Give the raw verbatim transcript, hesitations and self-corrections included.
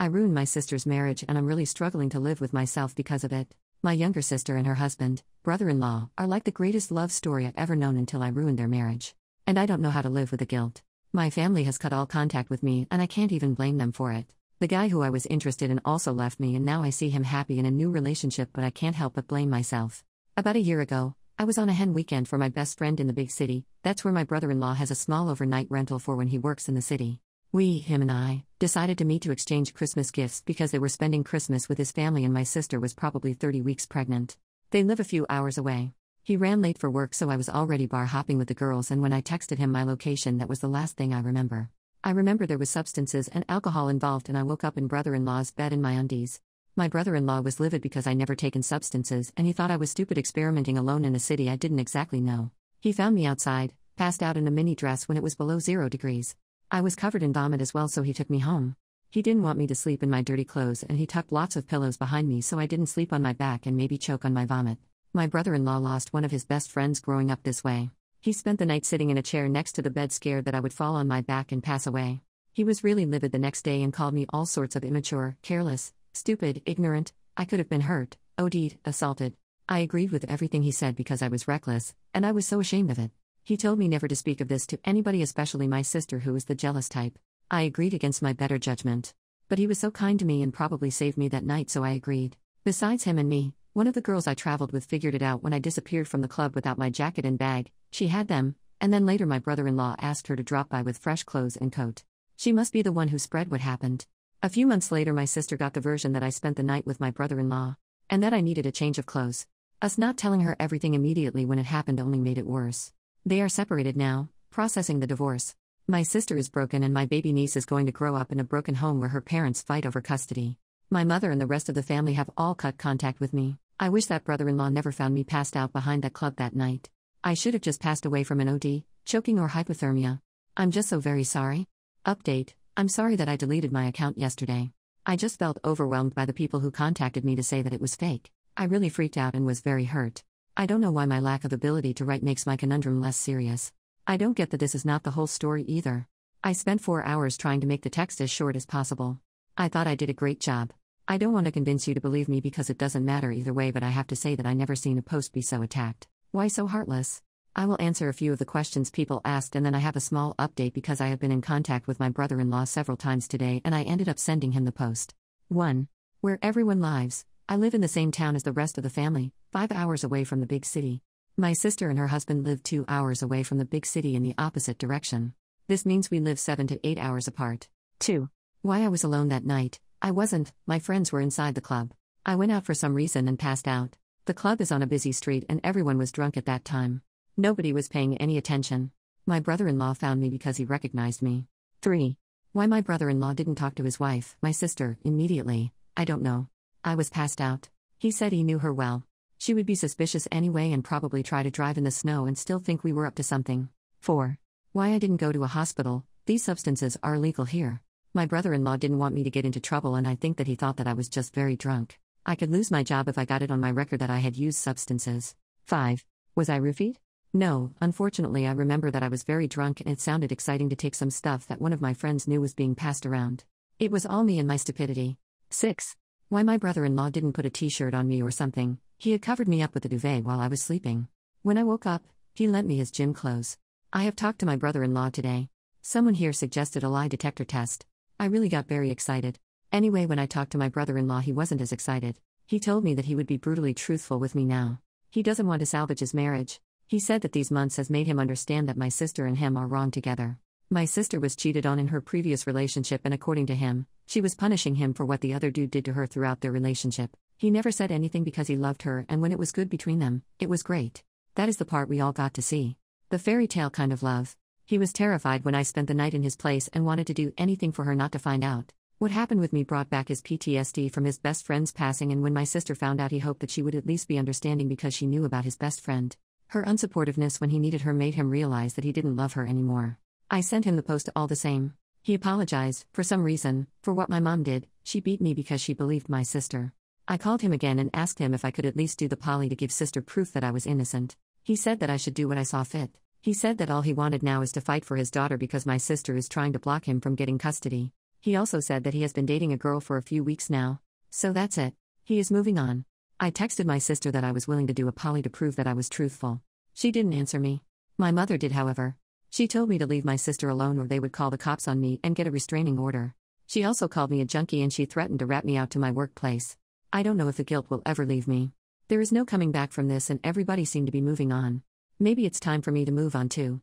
I ruined my sister's marriage and I'm really struggling to live with myself because of it. My younger sister and her husband, brother-in-law, are like the greatest love story I've ever known until I ruined their marriage. And I don't know how to live with the guilt. My family has cut all contact with me and I can't even blame them for it. The guy who I was interested in also left me and now I see him happy in a new relationship, but I can't help but blame myself. About a year ago, I was on a hen weekend for my best friend in the big city. That's where my brother-in-law has a small overnight rental for when he works in the city. We, him and I, decided to meet to exchange Christmas gifts because they were spending Christmas with his family and my sister was probably thirty weeks pregnant. They live a few hours away. He ran late for work, so I was already bar hopping with the girls, and when I texted him my location, that was the last thing I remember. I remember there was substances and alcohol involved and I woke up in brother-in-law's bed in my undies. My brother-in-law was livid because I never taken substances and he thought I was stupid experimenting alone in a city I didn't exactly know. He found me outside, passed out in a mini dress when it was below zero degrees. I was covered in vomit as well, so he took me home. He didn't want me to sleep in my dirty clothes and he tucked lots of pillows behind me so I didn't sleep on my back and maybe choke on my vomit. My brother-in-law lost one of his best friends growing up this way. He spent the night sitting in a chair next to the bed, scared that I would fall on my back and pass away. He was really livid the next day and called me all sorts of immature, careless, stupid, ignorant. I could have been hurt, OD'd, assaulted. I agreed with everything he said because I was reckless, and I was so ashamed of it. He told me never to speak of this to anybody, especially my sister, who is the jealous type. I agreed against my better judgment. But he was so kind to me and probably saved me that night, so I agreed. Besides him and me, one of the girls I traveled with figured it out when I disappeared from the club without my jacket and bag. She had them, and then later my brother-in-law asked her to drop by with fresh clothes and coat. She must be the one who spread what happened. A few months later, my sister got the version that I spent the night with my brother-in-law, and that I needed a change of clothes. Us not telling her everything immediately when it happened only made it worse. They are separated now, processing the divorce. My sister is broken and my baby niece is going to grow up in a broken home where her parents fight over custody. My mother and the rest of the family have all cut contact with me. I wish that brother-in-law never found me passed out behind that club that night. I should have just passed away from an O D, choking or hypothermia. I'm just so very sorry. Update. I'm sorry that I deleted my account yesterday. I just felt overwhelmed by the people who contacted me to say that it was fake. I really freaked out and was very hurt. I don't know why my lack of ability to write makes my conundrum less serious. I don't get that this is not the whole story either. I spent four hours trying to make the text as short as possible. I thought I did a great job. I don't want to convince you to believe me because it doesn't matter either way, but I have to say that I never seen a post be so attacked. Why so heartless? I will answer a few of the questions people asked, and then I have a small update because I have been in contact with my brother-in-law several times today and I ended up sending him the post. one. Where everyone lives. I live in the same town as the rest of the family, five hours away from the big city. My sister and her husband live two hours away from the big city in the opposite direction. This means we live seven to eight hours apart. two. Why I was alone that night. I wasn't, my friends were inside the club. I went out for some reason and passed out. The club is on a busy street and everyone was drunk at that time. Nobody was paying any attention. My brother-in-law found me because he recognized me. three. Why my brother-in-law didn't talk to his wife, my sister, immediately, I don't know. I was passed out. He said he knew her well. She would be suspicious anyway and probably try to drive in the snow and still think we were up to something. four. Why I didn't go to a hospital. These substances are legal here. My brother-in-law didn't want me to get into trouble and I think that he thought that I was just very drunk. I could lose my job if I got it on my record that I had used substances. five. Was I roofied? No, unfortunately I remember that I was very drunk and it sounded exciting to take some stuff that one of my friends knew was being passed around. It was all me and my stupidity. six. Why my brother-in-law didn't put a t-shirt on me or something. He had covered me up with a duvet while I was sleeping. When I woke up, he lent me his gym clothes. I have talked to my brother-in-law today. Someone here suggested a lie detector test. I really got very excited. Anyway, when I talked to my brother-in-law he wasn't as excited. He told me that he would be brutally truthful with me now. He doesn't want to salvage his marriage. He said that these months has made him understand that my sister and him are wrong together. My sister was cheated on in her previous relationship and according to him, she was punishing him for what the other dude did to her throughout their relationship. He never said anything because he loved her and when it was good between them, it was great. That is the part we all got to see. The fairy tale kind of love. He was terrified when I spent the night in his place and wanted to do anything for her not to find out. What happened with me brought back his P T S D from his best friend's passing, and when my sister found out he hoped that she would at least be understanding because she knew about his best friend. Her unsupportiveness when he needed her made him realize that he didn't love her anymore. I sent him the post all the same. He apologized, for some reason, for what my mom did. She beat me because she believed my sister. I called him again and asked him if I could at least do the poly to give sister proof that I was innocent. He said that I should do what I saw fit. He said that all he wanted now is to fight for his daughter because my sister is trying to block him from getting custody. He also said that he has been dating a girl for a few weeks now. So that's it. He is moving on. I texted my sister that I was willing to do a poly to prove that I was truthful. She didn't answer me. My mother did, however. She told me to leave my sister alone or they would call the cops on me and get a restraining order. She also called me a junkie and she threatened to rat me out to my workplace. I don't know if the guilt will ever leave me. There is no coming back from this and everybody seemed to be moving on. Maybe it's time for me to move on too.